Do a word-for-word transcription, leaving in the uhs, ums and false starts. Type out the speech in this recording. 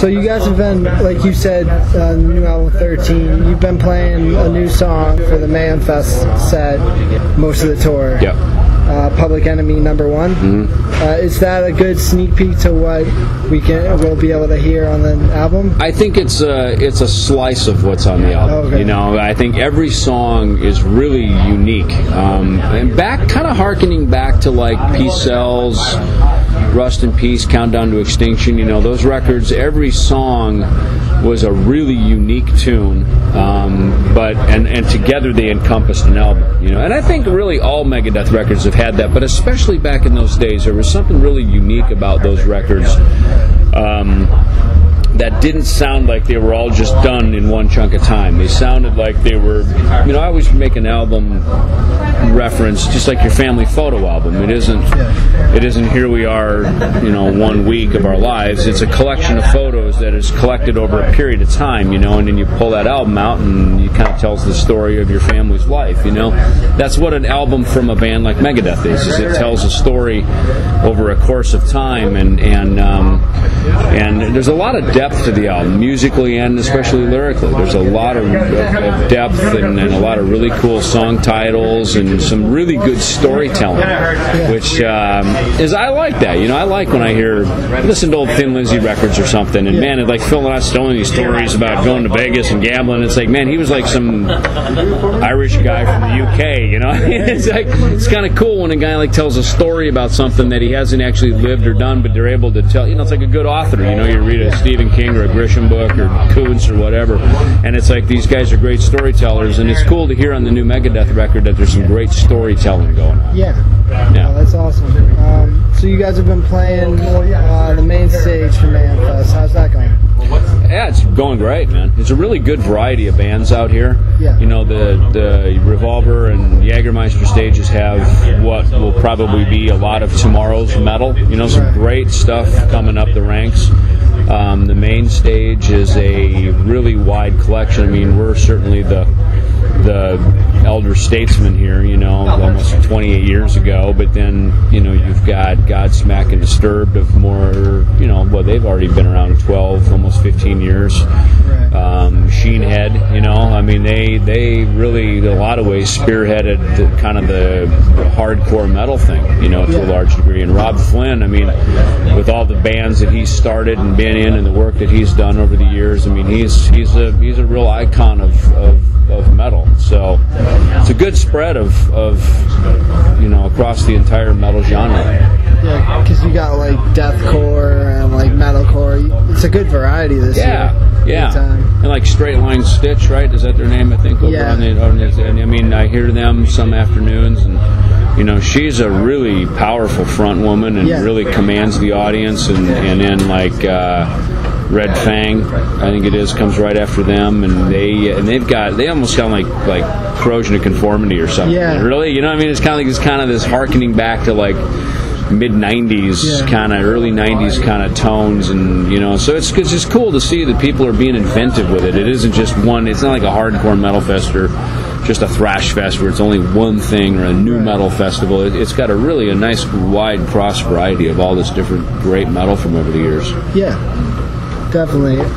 So you guys have been, like you said, uh, new album thirteen, you've been playing a new song for the Mayhem Fest set most of the tour. Yep. Uh, Public Enemy Number One. Mm-hmm. Uh, is that a good sneak peek to what we can will be able to hear on the album? I think it's a it's a slice of what's on the album. Oh, okay. You know, I think every song is really unique. Um, and back, kind of harkening back to like Peace Cells, Rust in Peace, Countdown to Extinction. You know, those records. Every song was a really unique tune, um, but and, and together they encompassed an album. You know, and I think really all Megadeth records have had that, but especially back in those days, there was something really unique about those records. Um, that didn't sound like they were all just done in one chunk of time. They sounded like they were, you know, I always make an album reference, just like your family photo album. It isn't, it isn't here we are, you know, one week of our lives. It's a collection of photos that is collected over a period of time, you know, and then you pull that album out and it kind of tells the story of your family's life, you know. That's what an album from a band like Megadeth is, is it tells a story over a course of time, and, and, um, and there's a lot of depth to the album, musically and especially lyrically. There's a lot of, of, of depth and, and a lot of really cool song titles and some really good storytelling, which um, is, I like that. You know, I like when I hear, listen to old Thin Lizzy records or something, and man, it's like Phil and I was telling these stories about going to Vegas and gambling. It's like, man, he was like some Irish guy from the U K, you know? It's like, it's kind of cool when a guy like tells a story about something that he hasn't actually lived or done, but they're able to tell, you know, it's like a good author. You know, you read a Stephen King or a Grisham book or Coons or whatever, and it's like these guys are great storytellers, and it's cool to hear on the new Megadeth record that there's some great storytelling going on. Yeah, yeah. Oh, that's awesome. Um, so you guys have been playing uh, the main stage for Man Plus. How's that going? Yeah, it's going great, man. There's a really good variety of bands out here. Yeah. You know, the the Revolver and Jagermeister stages have what will probably be a lot of tomorrow's metal. You know, some great stuff coming up the ranks. Um, the main stage is a really wide collection. I mean, we're certainly the the elder statesman here, you know, almost twenty-eight years ago. But then, you know, you've got God Smack and Disturbed of more, you know, well, they've already been around twelve, almost fifteen years. Um, Sheen, Head, you know, I mean, they they really, in a lot of ways, spearheaded the, kind of the, the hardcore metal thing, you know, to a large degree. And Rob Flynn, I mean, with all the bands that he's started and been in and the work that he's done over the years, I mean, he's he's a he's a real icon of of, of metal. So it's a good spread of, of, you know, across the entire metal genre. Yeah, because you got like deathcore and like metalcore. It's a good variety this yeah, year. Yeah, yeah. And like Straight Line Stitch, right? Is that their name? I think. Over yeah. On the, on the, I mean, I hear them some afternoons, and you know, she's a really powerful front woman and yeah. really commands the audience, and and then like. Uh, Red Fang, I think it is, comes right after them, and they and they've got they almost sound like like Corrosion of Conformity or something. Yeah. Really, you know what I mean? It's kind of like it's kind of this harkening back to like mid nineties, yeah. kind of early nineties kind of tones, and you know, so it's it's just cool to see that people are being inventive with it. It isn't just one. It's not like a hardcore metal fest or just a thrash fest where it's only one thing, or a new metal festival. It, it's got a really a nice wide cross variety of all this different great metal from over the years. Yeah. Definitely.